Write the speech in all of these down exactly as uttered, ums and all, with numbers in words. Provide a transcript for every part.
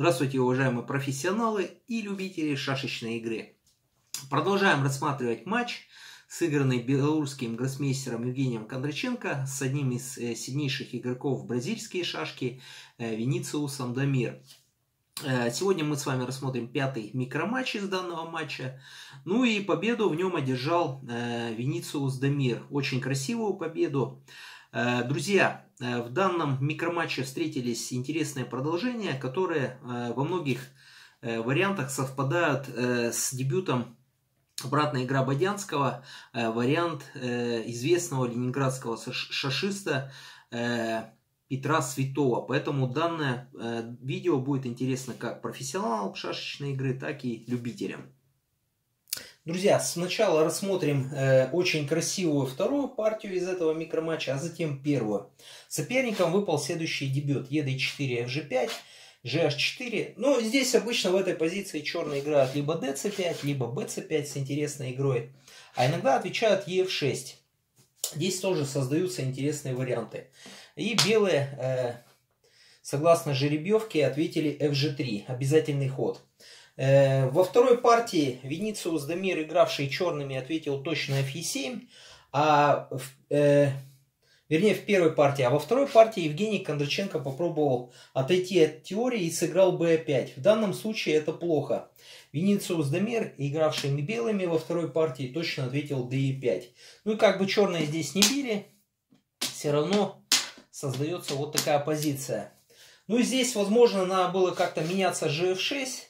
Здравствуйте, уважаемые профессионалы и любители шашечной игры. Продолжаем рассматривать матч, сыгранный белорусским гроссмейстером Евгением Кондраченко с одним из сильнейших игроков бразильские шашки Винициусом Дамир. Сегодня мы с вами рассмотрим пятый микроматч из данного матча. Ну и победу в нем одержал Винициус Дамир. Очень красивую победу. Друзья, в данном микроматче встретились интересные продолжения, которые во многих вариантах совпадают с дебютом «Обратная игра» Бадянского, вариант известного ленинградского шашиста Петра Святого. Поэтому данное видео будет интересно как профессионалам шашечной игры, так и любителям. Друзья, сначала рассмотрим э, очень красивую вторую партию из этого микроматча, а затем первую. Соперником выпал следующий дебют: е дэ четыре, эф же пять, же аш четыре. Но здесь обычно в этой позиции черные играют либо дэ цэ пять, либо бэ цэ пять с интересной игрой. А иногда отвечают е эф шесть. Здесь тоже создаются интересные варианты. И белые, э, согласно жеребьевке, ответили эф же три, обязательный ход. Во второй партии Винициус Дамир, игравший черными, ответил точно эф е семь, а э, вернее в первой партии, а во второй партии Евгений Кондраченко попробовал отойти от теории и сыграл бэ пять. В данном случае это плохо. Винициус Дамир, игравший белыми, во второй партии точно ответил дэ е пять. Ну и как бы черные здесь не били, все равно создается вот такая позиция. Ну и здесь, возможно, надо было как-то меняться же эф шесть.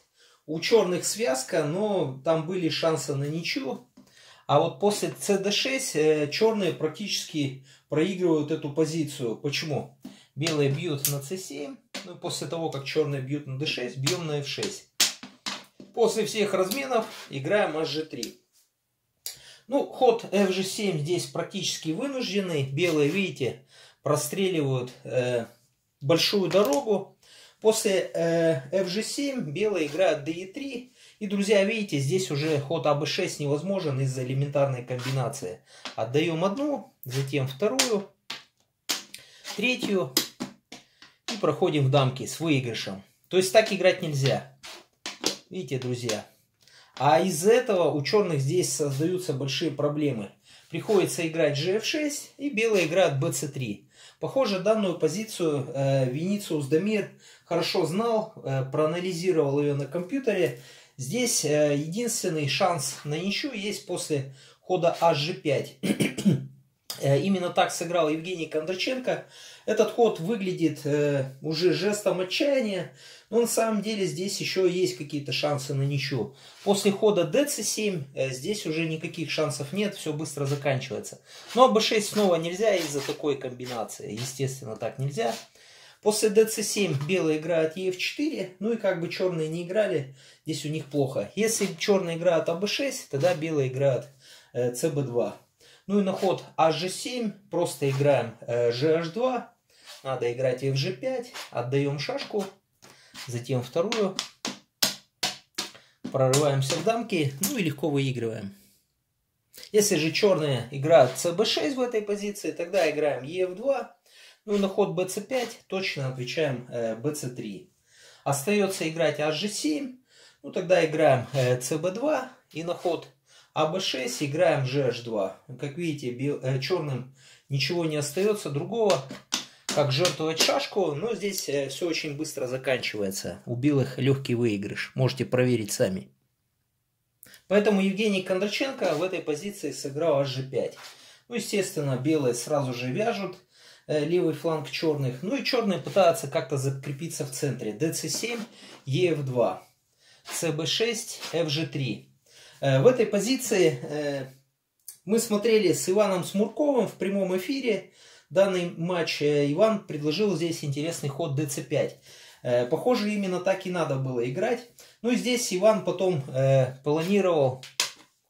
У черных связка, но там были шансы на ничью. А вот после цэ дэ шесть черные практически проигрывают эту позицию. Почему? Белые бьют на цэ семь. Ну, после того, как черные бьют на дэ шесть, бьем на эф шесть. После всех разменов играем аш же три. Ну, ход эф же семь здесь практически вынужденный. Белые, видите, простреливают э, большую дорогу. После э, эф же семь белые играют дэ е три. И, друзья, видите, здесь уже ход а бэ шесть невозможен из-за элементарной комбинации. Отдаем одну, затем вторую, третью. И проходим в дамки с выигрышем. То есть так играть нельзя. Видите, друзья. А из-за этого у черных здесь создаются большие проблемы. Приходится играть же эф шесть, и белые играют бэ цэ три. Похоже, данную позицию э, Винициус Дамир хорошо знал, э, проанализировал ее на компьютере. Здесь э, единственный шанс на ничью есть после хода аш же пять. Именно так сыграл Евгений Кондраченко. Этот ход выглядит э, уже жестом отчаяния, но на самом деле здесь еще есть какие-то шансы на ничью. После хода дэ цэ семь э, здесь уже никаких шансов нет, все быстро заканчивается. Но бэ шесть снова нельзя из-за такой комбинации, естественно, так нельзя. После дэ цэ семь белые играют е эф четыре, ну и как бы черные не играли, здесь у них плохо. Если черные играют а бэ шесть, тогда белые играют э, цэ бэ два. Ну и на ход аш же семь просто играем э, же аш два, надо играть эф же пять, отдаем шашку, затем вторую, прорываемся в дамки, ну и легко выигрываем. Если же черные играют цэ бэ шесть в этой позиции, тогда играем е эф два, ну и на ход бэ цэ пять точно отвечаем э, бэ цэ три. Остается играть аш же семь, ну тогда играем э, цэ бэ два и на ход а бэ шесть играем же аш два. Как видите, бел, э, черным ничего не остается другого, как жертвовать шашку. Но здесь э, все очень быстро заканчивается. У белых легкий выигрыш. Можете проверить сами. Поэтому Евгений Кондраченко в этой позиции сыграл аш же пять. Ну, естественно, белые сразу же вяжут э, левый фланг черных. Ну и черные пытаются как-то закрепиться в центре. дэ цэ семь, е эф два, цэ бэ шесть, эф же три. В этой позиции мы смотрели с Иваном Смурковым в прямом эфире данный матч. Иван предложил здесь интересный ход дэ цэ пять. Похоже, именно так и надо было играть. Ну и здесь Иван потом планировал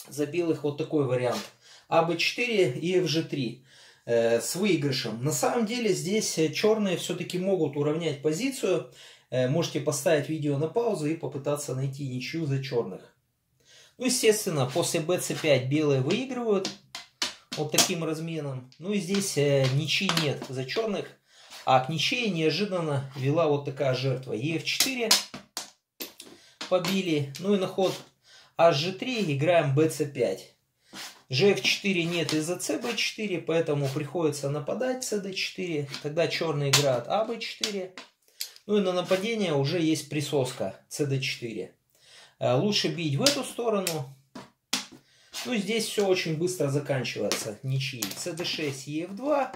за белых вот такой вариант: а бэ четыре и эф же три с выигрышем. На самом деле здесь черные все-таки могут уравнять позицию. Можете поставить видео на паузу и попытаться найти ничью за черных. Ну, естественно, после бэ цэ пять белые выигрывают вот таким разменом. Ну и здесь э, ничьи нет за черных. А к ничьей неожиданно вела вот такая жертва: е эф четыре, побили. Ну и на ход аш же три играем бэ цэ пять. же эф четыре нет из-за цэ бэ четыре, поэтому приходится нападать цэ дэ четыре. Тогда черные играют а бэ четыре. Ну и на нападение уже есть присоска цэ дэ четыре. Лучше бить в эту сторону. Ну здесь все очень быстро заканчивается. Ничьи. цэ дэ шесть, е эф два.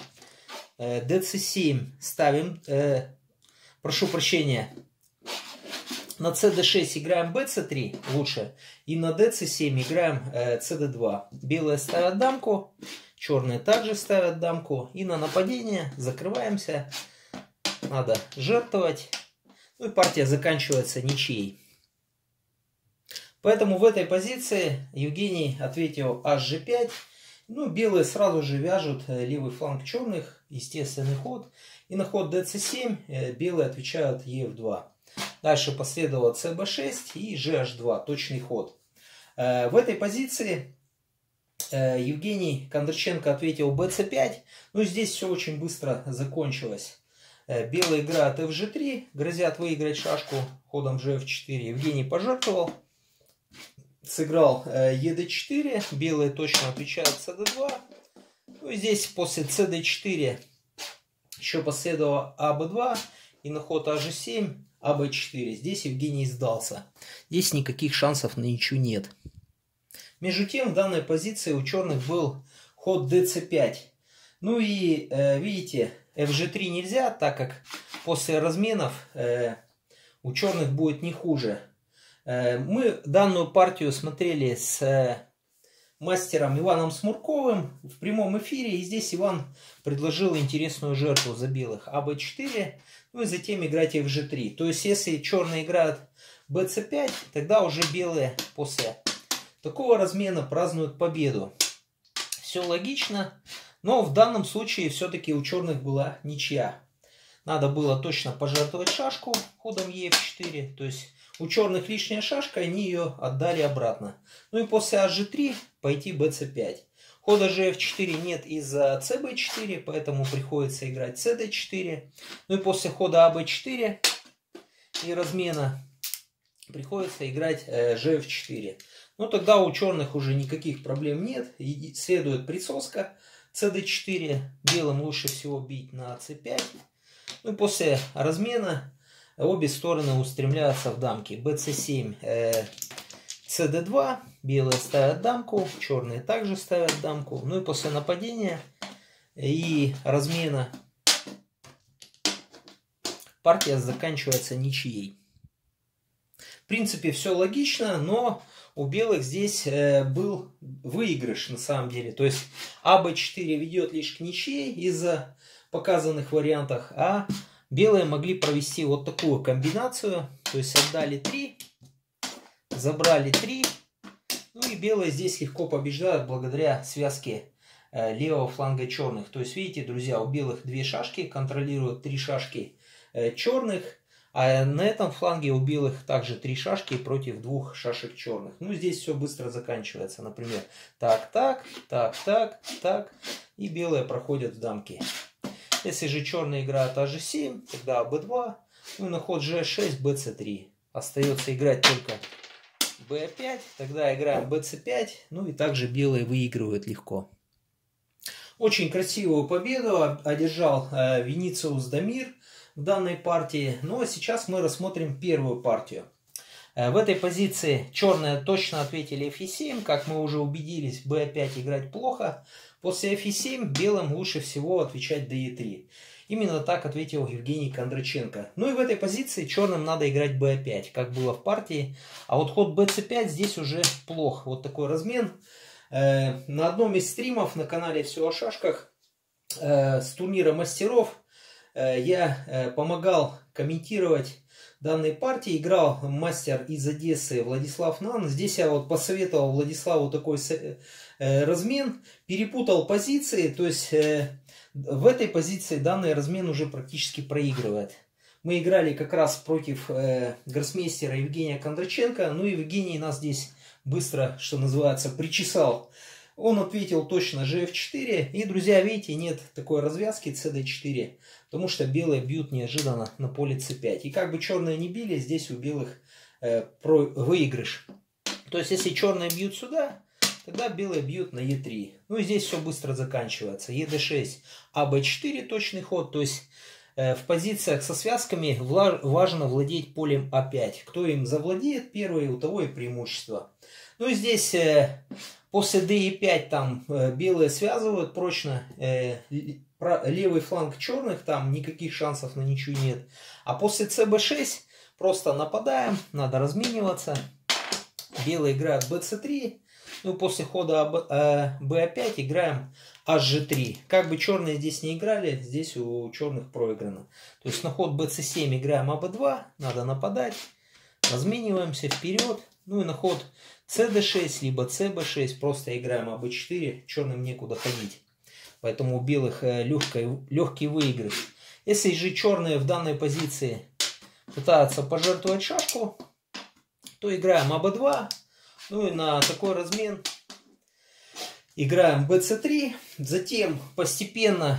дэ цэ семь ставим... Э, прошу прощения. На цэ дэ шесть играем бэ цэ три лучше. И на дэ цэ семь играем э, цэ дэ два. Белые ставят дамку. Черные также ставят дамку. И на нападение закрываемся. Надо жертвовать. Ну и партия заканчивается ничьей. Поэтому в этой позиции Евгений ответил аш же пять. Ну, белые сразу же вяжут левый фланг черных. Естественный ход. И на ход дэ цэ семь белые отвечают е эф два. Дальше последовало цэ бэ шесть и же аш два. Точный ход. В этой позиции Евгений Кондраченко ответил бэ цэ пять. Но здесь все очень быстро закончилось. Белые играют эф же три. Грозят выиграть шашку ходом же эф четыре. Евгений пожертвовал. Сыграл е дэ четыре. Белые точно отвечают цэ дэ два. Ну и здесь после цэ дэ четыре еще последовало а бэ два. И на ход а же семь, а бэ четыре. Здесь Евгений сдался. Здесь никаких шансов на ничью нет. Между тем в данной позиции у черных был ход дэ цэ пять. Ну и видите, эф же три нельзя, так как после разменов у черных будет не хуже. Мы данную партию смотрели с мастером Иваном Смурковым в прямом эфире. И здесь Иван предложил интересную жертву за белых. а бэ четыре, ну и затем играть эф же три. То есть, если черные играют бэ цэ пять, тогда уже белые после такого размена празднуют победу. Все логично. Но в данном случае все-таки у черных была ничья. Надо было точно пожертвовать шашку ходом е эф четыре. То есть у черных лишняя шашка, они ее отдали обратно. Ну и после аш же три пойти бэ цэ пять. Хода же эф четыре нет из-за цэ бэ четыре, поэтому приходится играть цэ дэ четыре. Ну и после хода а бэ четыре и размена приходится играть же эф четыре. Ну тогда у черных уже никаких проблем нет. И следует присоска цэ дэ четыре. Белым лучше всего бить на цэ пять. Ну и после размена обе стороны устремляются в дамки. бэ цэ семь, э, цэ дэ два. Белые ставят дамку. Черные также ставят дамку. Ну и после нападения и размена партия заканчивается ничьей. В принципе, все логично, но у белых здесь э, был выигрыш на самом деле. То есть а бэ четыре ведет лишь к ничьей из-за показанных вариантах, а белые могли провести вот такую комбинацию. То есть отдали три, забрали три. Ну и белые здесь легко побеждают благодаря связке левого фланга черных. То есть видите, друзья, у белых две шашки, контролируют три шашки черных. А на этом фланге у белых также три шашки против двух шашек черных. Ну здесь все быстро заканчивается. Например, так, так, так, так, так. И белые проходят в дамки. Если же черные играют а же семь, тогда бэ два, ну и на ход же шесть, бэ цэ три. Остается играть только бэ пять, тогда играем бэ цэ пять, ну и также белые выигрывают легко. Очень красивую победу одержал э, Винициус Дамир в данной партии. Ну а сейчас мы рассмотрим первую партию. Э, в этой позиции черные точно ответили эф семь, как мы уже убедились, бэ пять играть плохо. После эф семь белым лучше всего отвечать дэ е три. Именно так ответил Евгений Кондраченко. Ну и в этой позиции черным надо играть бэ пять, как было в партии. А вот ход бэ цэ пять здесь уже плох. Вот такой размен. На одном из стримов на канале «Все о шашках» с турнира мастеров я помогал комментировать данной партии. Играл мастер из Одессы Владислав Нан. Здесь я вот посоветовал Владиславу такой размен. Перепутал позиции. То есть в этой позиции данный размен уже практически проигрывает. Мы играли как раз против гроссмейстера Евгения Кондраченко. Ну и Евгений нас здесь быстро, что называется, причесал. Он ответил точно же эф четыре. И, друзья, видите, нет такой развязки цэ дэ четыре. Потому что белые бьют неожиданно на поле цэ пять. И как бы черные не били, здесь у белых выигрыш. То есть, если черные бьют сюда, тогда белые бьют на е три. Ну и здесь все быстро заканчивается. е дэ шесть, а бэ четыре точный ход. То есть, в позициях со связками важно владеть полем а пять. Кто им завладеет первый, у того и преимущество. Ну и здесь после дэ е пять там белые связывают прочно. Левый фланг черных, там никаких шансов на ничью нет. А после цэ бэ шесть просто нападаем, надо размениваться. Белые играют бэ цэ три. Ну, после хода бэ а пять играем аш жэ три. Как бы черные здесь не играли, здесь у черных проиграно. То есть на ход бэ цэ семь играем а бэ два. Надо нападать. Размениваемся вперед. Ну и на ход цэ дэ шесть, либо цэ бэ шесть. Просто играем а бэ четыре. Черным некуда ходить. Поэтому у белых легкий, легкий выигрыш. Если же черные в данной позиции пытаются пожертвовать шашку, то играем а бэ два. Ну и на такой размен играем бэ цэ три. Затем постепенно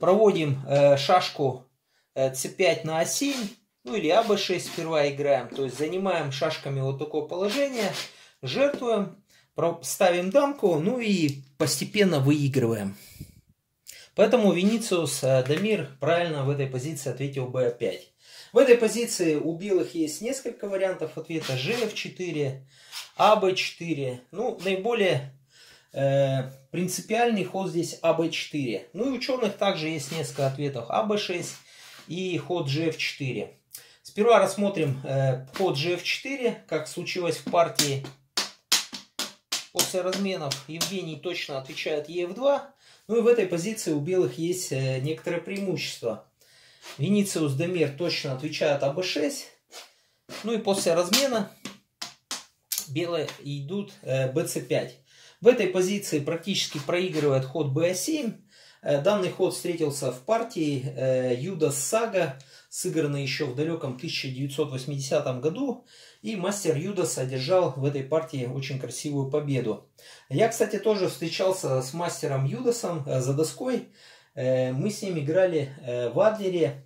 проводим э, шашку э, цэ пять на а семь. Ну или а бэ шесть сперва играем. То есть занимаем шашками вот такое положение. Жертвуем. Ставим дамку. Ну и постепенно выигрываем. Поэтому Винициус Дамир правильно в этой позиции ответил бэ а пять. В этой позиции у белых есть несколько вариантов ответа. жэ эф четыре, а бэ четыре. Ну, наиболее э, принципиальный ход здесь а бэ четыре. Ну и у черных также есть несколько ответов. а бэ шесть и ход жэ эф четыре. Сперва рассмотрим э, ход жэ эф четыре, как случилось в партии. После разменов Евгений точно отвечает е эф два. Ну и в этой позиции у белых есть э, некоторое преимущество. Винициус Дамир точно отвечает а бэ шесть. Ну и после размена белые идут бэ цэ пять. В этой позиции практически проигрывает ход бэ а семь. Данный ход встретился в партии Юдас Сага, сыгранной еще в далеком тысяча девятьсот восьмидесятом году. И мастер Юдас одержал в этой партии очень красивую победу. Я, кстати, тоже встречался с мастером Юдасом за доской. Мы с ним играли в Адлере.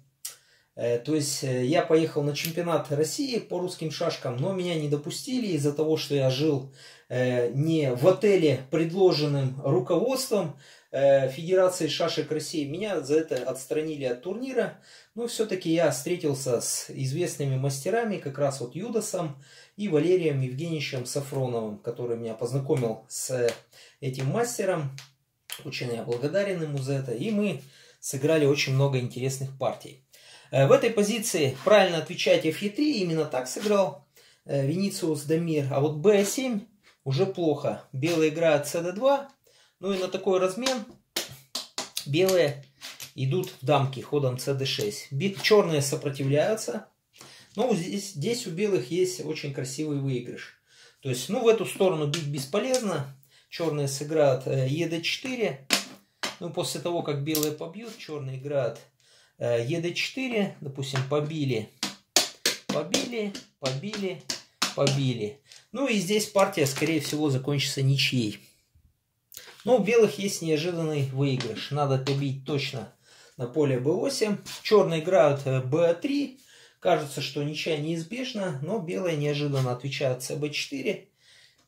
То есть я поехал на чемпионат России по русским шашкам, но меня не допустили из-за того, что я жил не в отеле, предложенным руководством Федерации шашек России. Меня за это отстранили от турнира. Но все-таки я встретился с известными мастерами, как раз вот Юдасом и Валерием Евгеньевичем Сафроновым, который меня познакомил с этим мастером. Очень я благодарен ему за это. И мы сыграли очень много интересных партий. В этой позиции правильно отвечать эф е три. Именно так сыграл Винициус Дамир. А вот бэ а семь уже плохо. Белые играют цэ дэ два. Ну и на такой размен белые идут в дамки ходом цэ дэ шесть. Черные сопротивляются. Но здесь, здесь у белых есть очень красивый выигрыш. То есть, ну, в эту сторону бить бесполезно. Черные сыграют е дэ четыре. Ну, после того, как белые побьют, черные играют е дэ четыре. Допустим, побили, побили, побили, побили. Ну и здесь партия, скорее всего, закончится ничьей. Но у белых есть неожиданный выигрыш. Надо побить точно на поле бэ восемь. Черные играют бэ три. Кажется, что ничья неизбежна, но белые неожиданно отвечают цэ бэ четыре.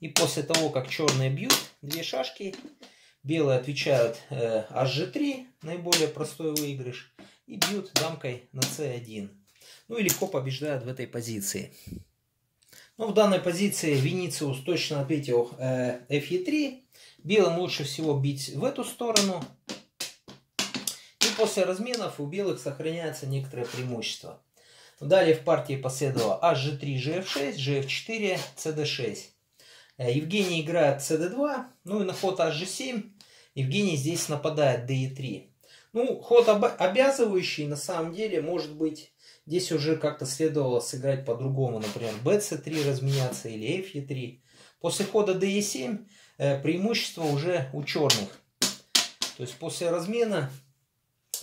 И после того, как черные бьют две шашки, белые отвечают э, аш жэ три, наиболее простой выигрыш, и бьют дамкой на цэ один. Ну и легко побеждают в этой позиции. Ну, в данной позиции Винициус точно ответил э, эф е три. Белым лучше всего бить в эту сторону. И после разменов у белых сохраняется некоторое преимущество. Далее в партии последовало аш жэ три, жэ эф шесть, жэ эф четыре, цэ дэ шесть. Евгений играет цэ дэ два, ну и на ход аш жэ семь Евгений здесь нападает дэ е три. Ну, ход обязывающий на самом деле, может быть, здесь уже как-то следовало сыграть по-другому. Например, бэ цэ три разменяться или эф е три. После хода дэ е семь преимущество уже у черных. То есть после размена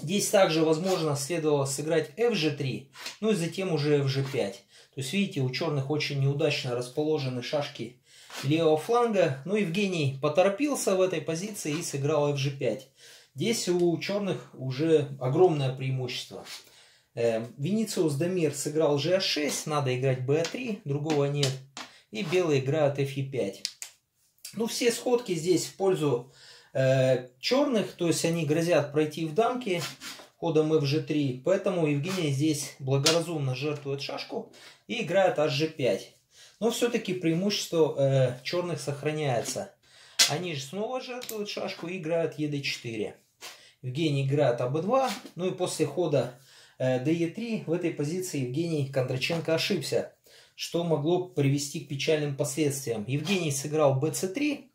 здесь также, возможно, следовало сыграть эф жэ три, ну и затем уже эф жэ пять. То есть, видите, у черных очень неудачно расположены шашки левого фланга. Ну, Евгений поторопился в этой позиции и сыграл эф жэ пять. Здесь у черных уже огромное преимущество. Винициус Дамир сыграл же а шесть, надо играть бэ а три, другого нет. И белые играют эф е пять. Ну, все сходки здесь в пользу э, черных, то есть они грозят пройти в дамки ходом эф же три. Поэтому Евгений здесь благоразумно жертвует шашку и играет аш же пять. Но все-таки преимущество э, черных сохраняется. Они же снова жертвуют шашку и играют е дэ четыре. Евгений играет а бэ два. Ну и после хода э, дэ е три в этой позиции Евгений Кондраченко ошибся, что могло привести к печальным последствиям. Евгений сыграл бэ цэ три.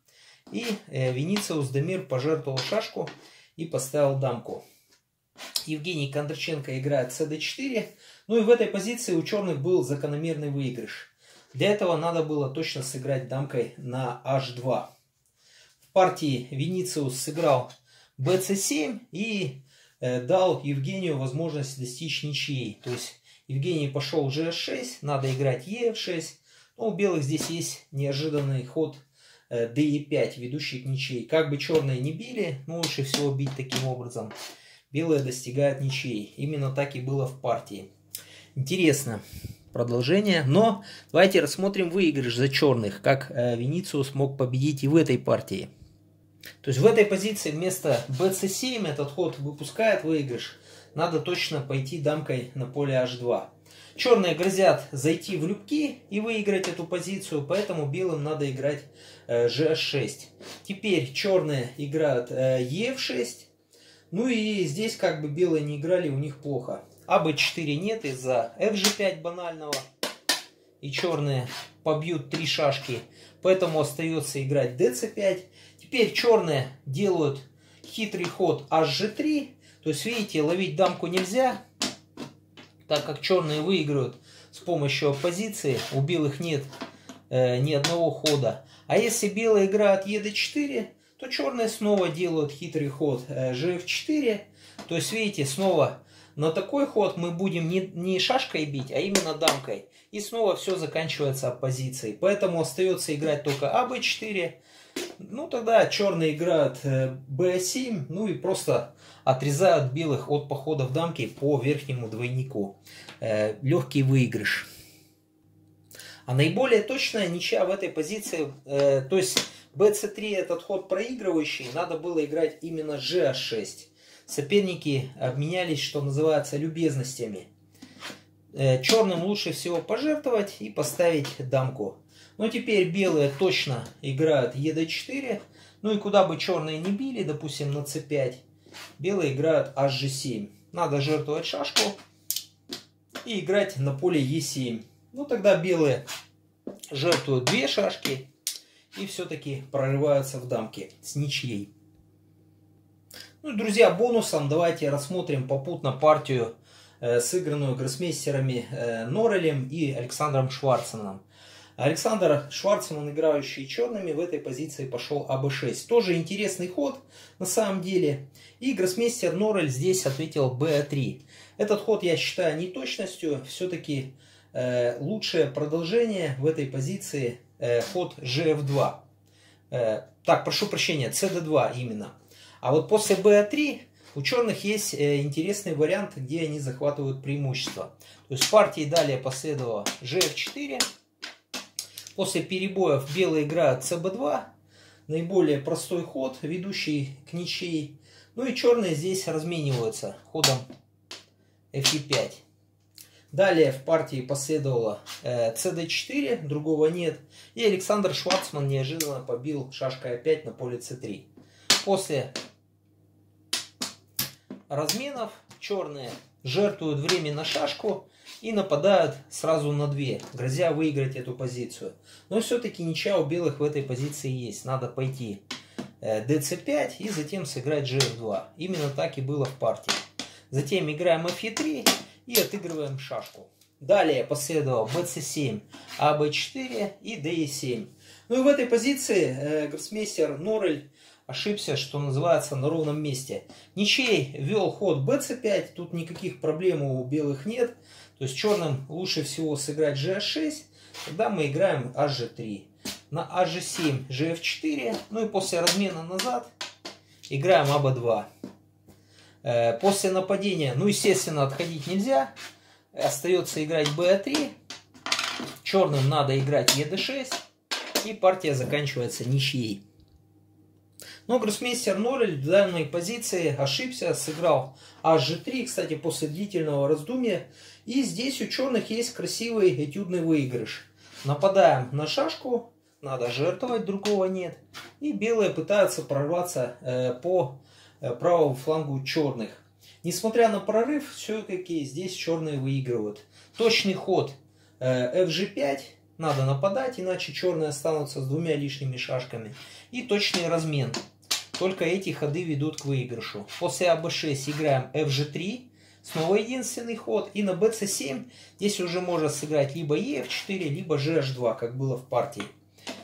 И э, Винициус Дамир пожертвовал шашку и поставил дамку. Евгений Кондраченко играет цэ дэ четыре. Ну и в этой позиции у черных был закономерный выигрыш. Для этого надо было точно сыграть дамкой на аш два. В партии Винициус сыграл бэ цэ семь и э, дал Евгению возможность достичь ничьей. То есть Евгений пошел же шесть, надо играть е эф шесть. Но у белых здесь есть неожиданный ход э, дэ е пять, ведущий к ничьей. Как бы черные не били, но лучше всего бить таким образом. Белые достигают ничьей. Именно так и было в партии. Интересно продолжение. Но давайте рассмотрим выигрыш за черных. Как э, Винициус мог победить и в этой партии. То есть в этой позиции вместо бэ цэ семь этот ход выпускает выигрыш. Надо точно пойти дамкой на поле аш два. Черные грозят зайти в любки и выиграть эту позицию. Поэтому белым надо играть э, же шесть. Теперь черные играют э, е эф шесть. Ну и здесь как бы белые не играли, у них плохо. а бэ четыре нет из-за эф же пять банального. И черные побьют три шашки. Поэтому остается играть дэ цэ пять. Теперь черные делают хитрый ход аш же три. То есть, видите, ловить дамку нельзя, так как черные выиграют с помощью оппозиции. У белых нет э, ни одного хода. А если белые играют е дэ четыре... то черные снова делают хитрый ход же эф четыре. То есть, видите, снова на такой ход мы будем не, не шашкой бить, а именно дамкой. И снова все заканчивается оппозицией. Поэтому остается играть только а бэ четыре. Ну, тогда черные играют бэ семь. Ну и просто отрезают белых от походов дамки по верхнему двойнику. Легкий выигрыш. А наиболее точная ничья в этой позиции, э, то есть бэ цэ три этот ход проигрывающий, надо было играть именно же а шесть. Соперники обменялись, что называется, любезностями. Э, черным лучше всего пожертвовать и поставить дамку. Но теперь белые точно играют е дэ четыре. Ну и куда бы черные не били, допустим, на цэ пять, белые играют аш же семь. Надо жертвовать шашку и играть на поле е семь. Ну, тогда белые жертвуют две шашки и все-таки прорываются в дамки с ничьей. Ну, друзья, бонусом давайте рассмотрим попутно партию, э, сыгранную гроссмейстерами э, Норелем и Александром Шварцманом. Александр Шварцман, играющий черными, в этой позиции пошел а бэ шесть. Тоже интересный ход на самом деле. И гроссмейстер Норель здесь ответил бэ а три. Этот ход я считаю неточностью, все-таки... лучшее продолжение в этой позиции э, ход же эф два. Э, так, прошу прощения, цэ дэ два именно. А вот после бэ а три у черных есть э, интересный вариант, где они захватывают преимущество. То есть в партии далее последовало же эф четыре. После перебоев белые играют цэ бэ два. Наиболее простой ход, ведущий к ничьей. Ну и черные здесь размениваются ходом эф е пять. Далее в партии последовало э, цэ дэ четыре, другого нет. И Александр Шварцман неожиданно побил шашкой а пять на поле цэ три. После разменов черные жертвуют время на шашку и нападают сразу на две, грозя выиграть эту позицию. Но все-таки ничья у белых в этой позиции есть. Надо пойти э, дэ цэ пять и затем сыграть же эф два. Именно так и было в партии. Затем играем эф е три. И отыгрываем шашку. Далее последовал бэ цэ семь, а бэ четыре и дэ е семь. Ну и в этой позиции э, гроссмейстер Норель ошибся, что называется, на ровном месте. Ничей вел ход бэ цэ пять. Тут никаких проблем у белых нет. То есть черным лучше всего сыграть же а шесть. Тогда мы играем аш же три. На аш же семь, же эф четыре. Ну и после размена назад играем а бэ два. После нападения, ну, естественно, отходить нельзя. Остается играть бэ а три. Черным надо играть е дэ шесть. И партия заканчивается ничьей. Но гроссмейстер Норель в данной позиции ошибся, сыграл аш же три, кстати, после длительного раздумья. И здесь у черных есть красивый этюдный выигрыш. Нападаем на шашку, надо жертвовать, другого нет. И белые пытаются прорваться э, по э, правому флангу черных. Несмотря на прорыв, все-таки здесь черные выигрывают. Точный ход э, эф же пять. Надо нападать, иначе черные останутся с двумя лишними шашками. И точный размен. Только эти ходы ведут к выигрышу. После а бэ шесть играем эф же три. Снова единственный ход. И на бэ цэ семь здесь уже можно сыграть либо е эф четыре, либо же аш два, как было в партии.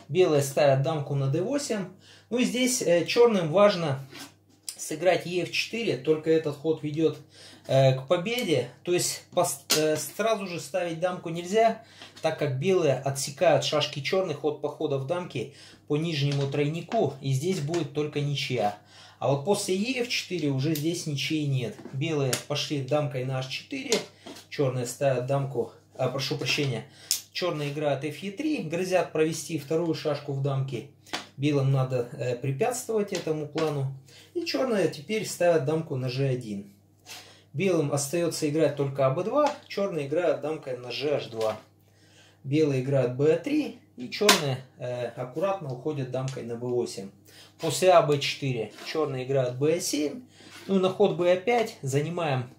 Белые ставят дамку на дэ восемь. Ну и здесь э, черным важно сыграть е эф четыре. Только этот ход ведет э, к победе. То есть по, э, сразу же ставить дамку нельзя, так как белые отсекают шашки черных от похода в дамки по нижнему тройнику. И здесь будет только ничья. А вот после е эф четыре уже здесь ничьей нет. Белые пошли дамкой на аш четыре. Черные ставят дамку... А, прошу прощения. Черные играют эф е три. Грозят провести вторую шашку в дамке. Белым надо э, препятствовать этому плану. И черные теперь ставят дамку на же один. Белым остается играть только а бэ два. Черные играют дамкой на же аш два. Белые играют бэ а три, и черные э, аккуратно уходят дамкой на бэ восемь. После а бэ четыре черные играют бэ а семь. Ну, на ход бэ а пять занимаем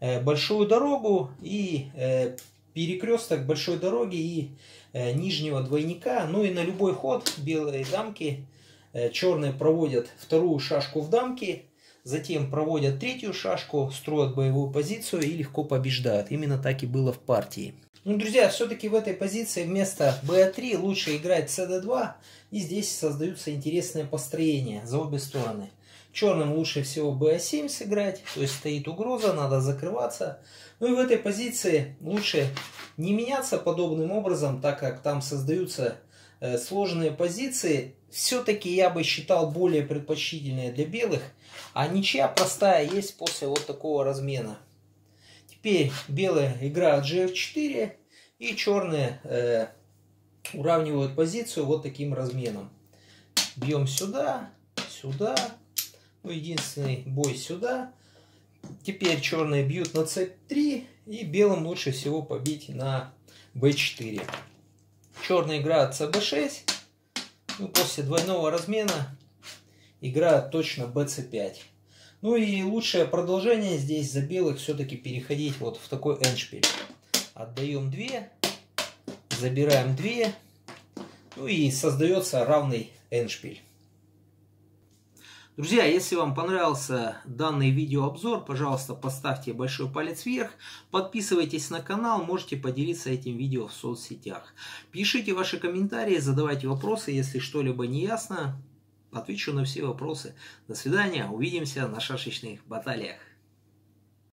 э, большую дорогу и э, перекресток большой дороги и э, нижнего двойника. Ну и на любой ход белые дамки, э, черные проводят вторую шашку в дамке, затем проводят третью шашку, строят боевую позицию и легко побеждают. Именно так и было в партии. Ну, друзья, все-таки в этой позиции вместо бэ а три лучше играть цэ дэ два. И здесь создаются интересные построения за обе стороны. Черным лучше всего бэ а семь сыграть. То есть стоит угроза, надо закрываться. Ну и в этой позиции лучше не меняться подобным образом, так как там создаются э, сложные позиции. Все-таки я бы считал более предпочтительные для белых. А ничья простая есть после вот такого размена. Теперь белые играют же эф четыре, и черные э, уравнивают позицию вот таким разменом. Бьем сюда, сюда, ну, единственный бой сюда. Теперь черные бьют на це три, и белым лучше всего побить на бэ четыре. Черные играют це бэ шесть, ну, после двойного размена играют точно бэ цэ пять. Ну и лучшее продолжение здесь за белых все-таки переходить вот в такой эндшпиль. Отдаем две, забираем две, ну и создается равный эндшпиль. Друзья, если вам понравился данный видеообзор, пожалуйста, поставьте большой палец вверх, подписывайтесь на канал, можете поделиться этим видео в соцсетях. Пишите ваши комментарии, задавайте вопросы, если что-либо не ясно. Отвечу на все вопросы. До свидания. Увидимся на шашечных баталиях.